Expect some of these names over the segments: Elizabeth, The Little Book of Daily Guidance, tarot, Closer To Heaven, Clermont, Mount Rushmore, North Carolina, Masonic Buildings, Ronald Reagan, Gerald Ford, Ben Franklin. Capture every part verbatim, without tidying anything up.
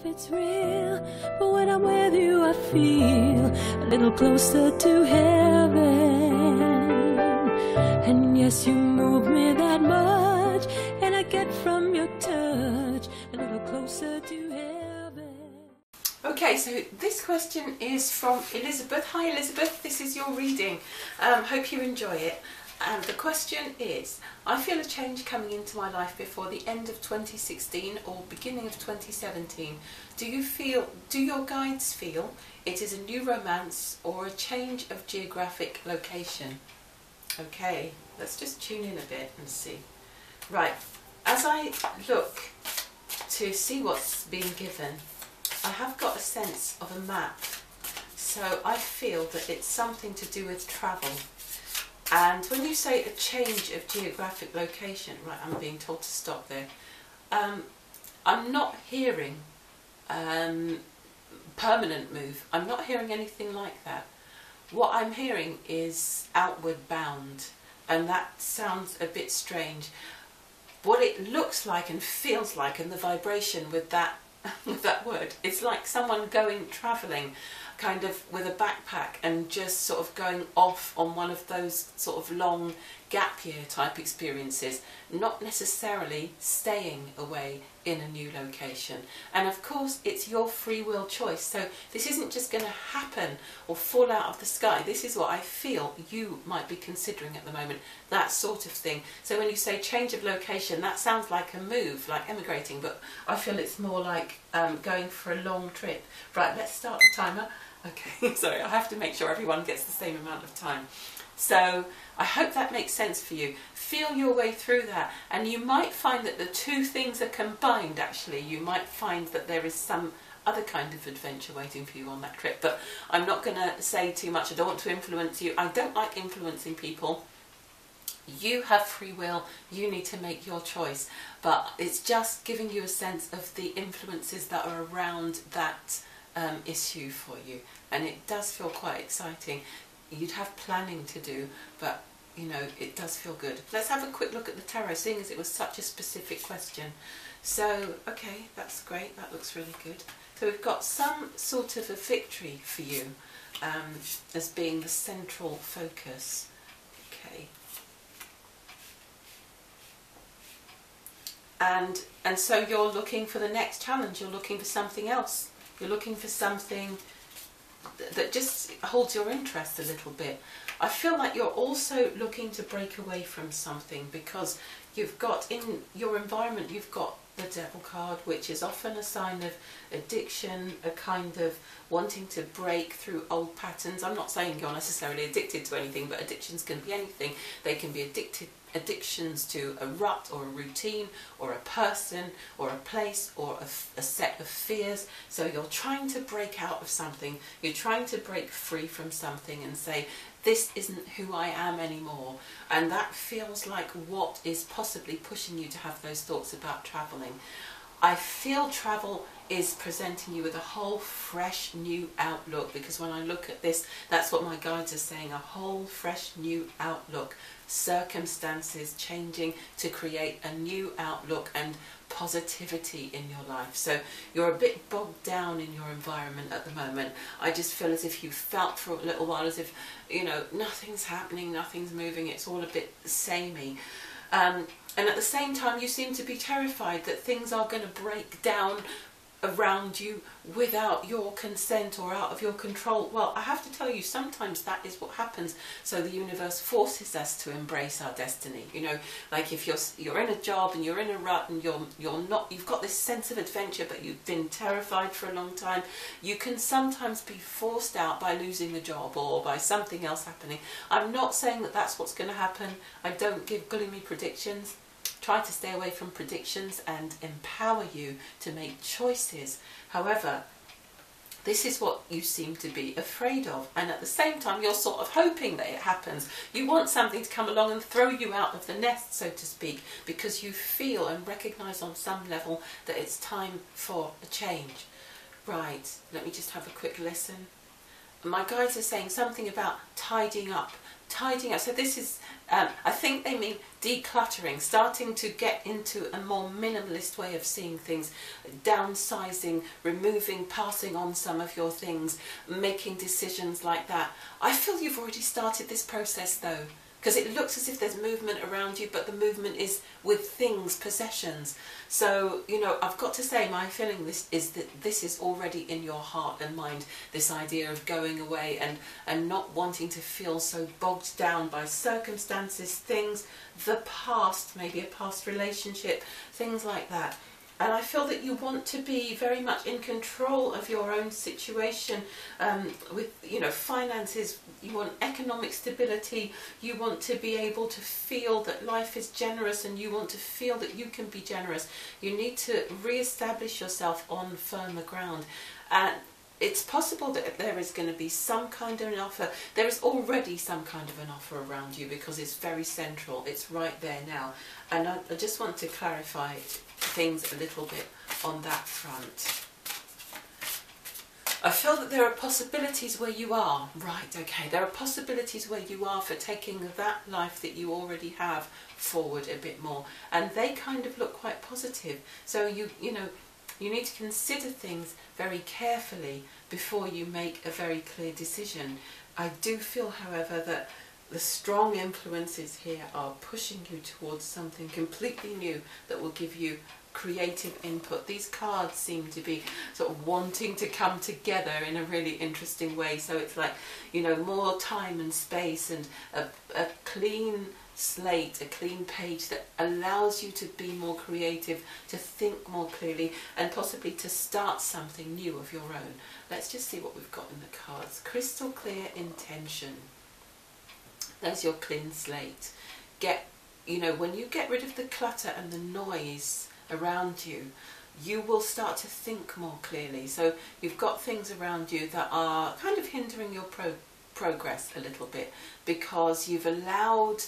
if it's real, but when I'm with you I feel a little closer to heaven. And yes, you move me that much, and I get from your touch a little closer to heaven. Okay, so this question is from Elizabeth. Hi Elizabeth, this is your reading. Um, hope you enjoy it. And the question is, I feel a change coming into my life before the end of twenty sixteen or beginning of twenty seventeen. Do you feel, do your guides feel it is a new romance or a change of geographic location? Okay, let's just tune in a bit and see. Right, as I look to see what's been given, I have got a sense of a map. So I feel that it's something to do with travel. And when you say a change of geographic location, right, I'm being told to stop there. Um, I'm not hearing um, permanent move. I'm not hearing anything like that. What I'm hearing is outward bound, and that sounds a bit strange. What it looks like and feels like, and the vibration with that with that word, it's like someone going travelling, kind of with a backpack and just sort of going off on one of those sort of long gap year type experiences, not necessarily staying away in a new location. And of course it's your free will choice, so this isn't just going to happen or fall out of the sky. This is what I feel you might be considering at the moment, that sort of thing. So when you say change of location, that sounds like a move, like emigrating, but I feel it's more like um, going for a long trip. Right, let's start the timer. Okay, sorry, I have to make sure everyone gets the same amount of time. So I hope that makes sense for you. Feel your way through that, and you might find that the two things are combined actually. You might find that there is some other kind of adventure waiting for you on that trip, but I'm not going to say too much. I don't want to influence you. I don't like influencing people. You have free will, you need to make your choice, but it's just giving you a sense of the influences that are around that Um, issue for you, and it does feel quite exciting. You'd have planning to do, but you know, it does feel good. Let's have a quick look at the tarot, seeing as it was such a specific question. So okay, that's great, that looks really good. So we've got some sort of a victory for you um, as being the central focus. Okay, and and so you're looking for the next challenge, you're looking for something else. You're looking for something that just holds your interest a little bit. I feel like you're also looking to break away from something, because you've got in your environment, you've got the devil card, which is often a sign of addiction, a kind of wanting to break through old patterns. I'm not saying you're necessarily addicted to anything, but addictions can be anything. They can be addicted addictions to a rut or a routine or a person or a place or a, a set of fears. So you're trying to break out of something, you're trying to break free from something and say, this isn't who I am anymore. And that feels like what is possibly pushing you to have those thoughts about travelling. I feel travel is presenting you with a whole fresh new outlook, because when I look at this, that's what my guides are saying, a whole fresh new outlook. Circumstances changing to create a new outlook and positivity in your life. So you're a bit bogged down in your environment at the moment. I just feel as if you felt for a little while as if, you know, nothing's happening, nothing's moving, it's all a bit samey. Um, and at the same time you seem to be terrified that things are going to break down around you without your consent or out of your control. Well, I have to tell you, sometimes that is what happens. So the universe forces us to embrace our destiny. You know, like if you're you're in a job and you're in a rut and you're you're not, you've got this sense of adventure, but you've been terrified for a long time. You can sometimes be forced out by losing the job or by something else happening. I'm not saying that that's what's going to happen. I don't give gloomy predictions. Try to stay away from predictions and empower you to make choices. However, this is what you seem to be afraid of, and at the same time you're sort of hoping that it happens. You want something to come along and throw you out of the nest, so to speak, because you feel and recognise on some level that it's time for a change. Right, let me just have a quick listen. my guides are saying something about tidying up, tidying up. So this is, um, I think they mean decluttering, starting to get into a more minimalist way of seeing things, downsizing, removing, passing on some of your things, making decisions like that. I feel you've already started this process though, because it looks as if there's movement around you, but the movement is with things, possessions. So, you know, I've got to say, my feeling this is that this is already in your heart and mind, this idea of going away and, and not wanting to feel so bogged down by circumstances, things, the past, maybe a past relationship, things like that. And I feel that you want to be very much in control of your own situation, um, with, you know, finances. You want economic stability. You want to be able to feel that life is generous, and you want to feel that you can be generous. You need to re-establish yourself on firmer ground. And it's possible that there is going to be some kind of an offer. There is already some kind of an offer around you, because it's very central. It's right there now. And I, I just want to clarify things a little bit on that front. I feel that there are possibilities where you are, right, okay, there are possibilities where you are for taking that life that you already have forward a bit more, and they kind of look quite positive. So you, you know, you need to consider things very carefully before you make a very clear decision. I do feel, however, that the strong influences here are pushing you towards something completely new that will give you creative input. These cards seem to be sort of wanting to come together in a really interesting way. So it's like, you know, more time and space and a, a clean slate, a clean page that allows you to be more creative, to think more clearly, and possibly to start something new of your own. Let's just see what we've got in the cards. Crystal clear intention. There's your clean slate. Get, you know, when you get rid of the clutter and the noise around you, you will start to think more clearly. So you've got things around you that are kind of hindering your pro progress a little bit, because you've allowed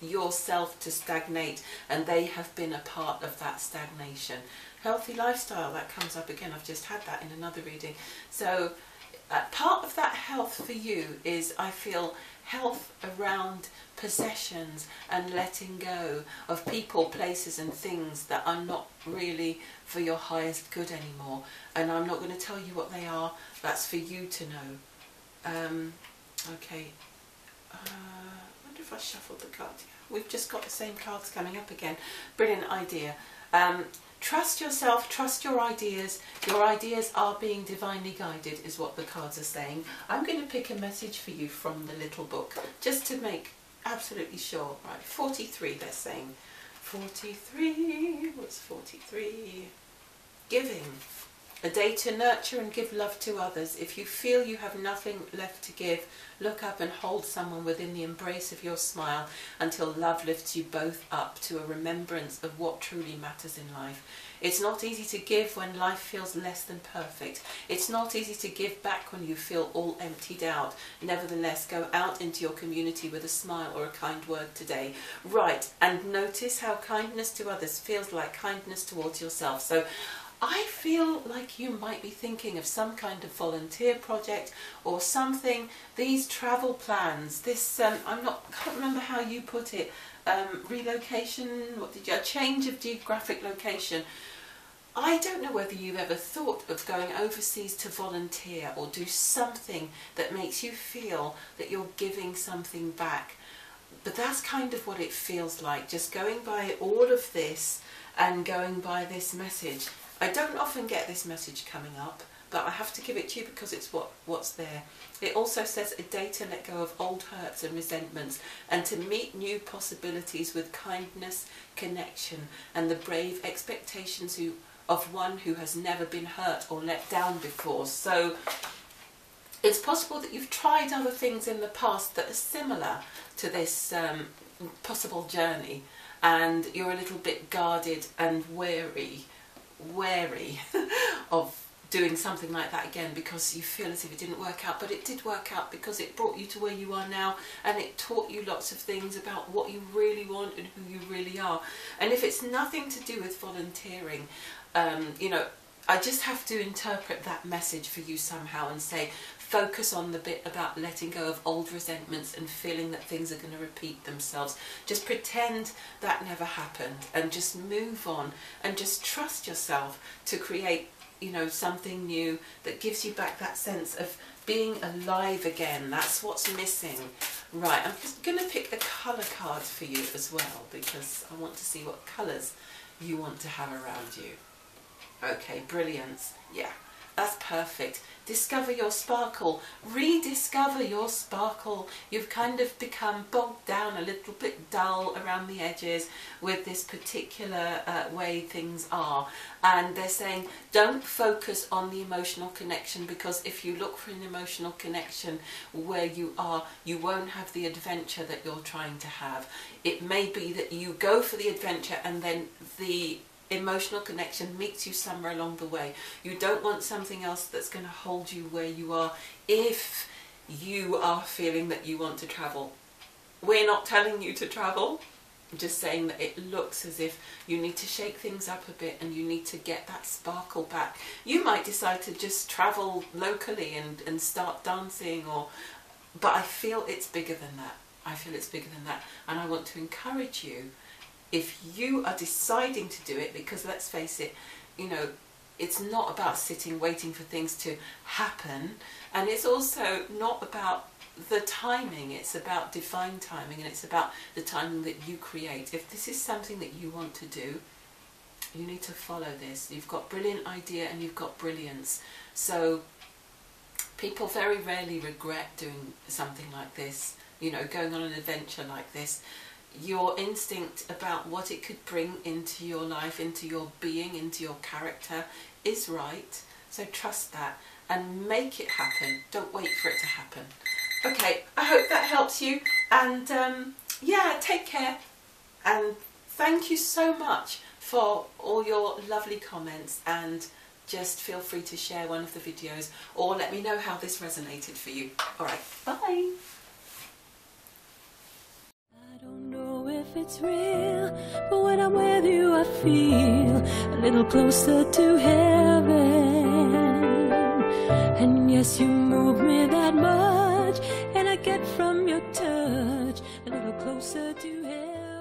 yourself to stagnate, and they have been a part of that stagnation. Healthy lifestyle, that comes up again. I've just had that in another reading. So uh, part of that health for you is, I feel, health around possessions and letting go of people, places and things that are not really for your highest good anymore. And I'm not going to tell you what they are. That's for you to know. Um, okay. Uh, I wonder if I shuffled the cards. Yeah. We've just got the same cards coming up again. Brilliant idea. Um, Trust yourself, trust your ideas. Your ideas are being divinely guided, is what the cards are saying. I'm going to pick a message for you from the little book, just to make absolutely sure. Right, forty-three, they're saying. forty-three, what's forty-three? Giving. A day to nurture and give love to others. If you feel you have nothing left to give, look up and hold someone within the embrace of your smile until love lifts you both up to a remembrance of what truly matters in life. It's not easy to give when life feels less than perfect. It's not easy to give back when you feel all emptied out. Nevertheless, go out into your community with a smile or a kind word today. Right, and notice how kindness to others feels like kindness towards yourself. So I feel like you might be thinking of some kind of volunteer project or something. These travel plans, this, um, I'm not, I can't remember how you put it, um, relocation, what did you, a change of geographic location. I don't know whether you've ever thought of going overseas to volunteer or do something that makes you feel that you're giving something back. But that's kind of what it feels like, just going by all of this and going by this message. I don't often get this message coming up, but I have to give it to you because it's what, what's there. It also says a day to let go of old hurts and resentments and to meet new possibilities with kindness, connection and the brave expectations who, of one who has never been hurt or let down before. So it's possible that you've tried other things in the past that are similar to this um, possible journey, and you're a little bit guarded and wary. wary of doing something like that again, because you feel as if it didn't work out. But it did work out, because it brought you to where you are now, and it taught you lots of things about what you really want and who you really are. And if it's nothing to do with volunteering, um, you know, I just have to interpret that message for you somehow and say, focus on the bit about letting go of old resentments and feeling that things are going to repeat themselves. Just pretend that never happened and just move on and just trust yourself to create, you know, something new that gives you back that sense of being alive again. That's what's missing. Right, I'm just going to pick the colour card for you as well, because I want to see what colours you want to have around you. Okay, brilliance. Yeah, that's perfect. Discover your sparkle. Rediscover your sparkle. You've kind of become bogged down, a little bit dull around the edges with this particular uh, way things are. And they're saying, don't focus on the emotional connection, because if you look for an emotional connection where you are, you won't have the adventure that you're trying to have. It may be that you go for the adventure and then the emotional connection meets you somewhere along the way. You don't want something else that's going to hold you where you are if you are feeling that you want to travel. We're not telling you to travel. I'm just saying that it looks as if you need to shake things up a bit and you need to get that sparkle back. You might decide to just travel locally and, and start dancing, or, but I feel it's bigger than that. I feel it's bigger than that. And I want to encourage you, if you are deciding to do it, because let's face it, you know, it's not about sitting waiting for things to happen, and it's also not about the timing, it's about divine timing, and it's about the timing that you create. If this is something that you want to do, you need to follow this. You've got brilliant idea and you've got brilliance. So people very rarely regret doing something like this, you know, going on an adventure like this. Your instinct about what it could bring into your life, into your being, into your character is right. So trust that and make it happen. Don't wait for it to happen. Okay, I hope that helps you, and um, yeah, take care, and thank you so much for all your lovely comments, and just feel free to share one of the videos or let me know how this resonated for you. Alright, bye! It's real, but when I'm with you I feel a little closer to heaven. And yes, you move me that much, and I get from your touch a little closer to heaven.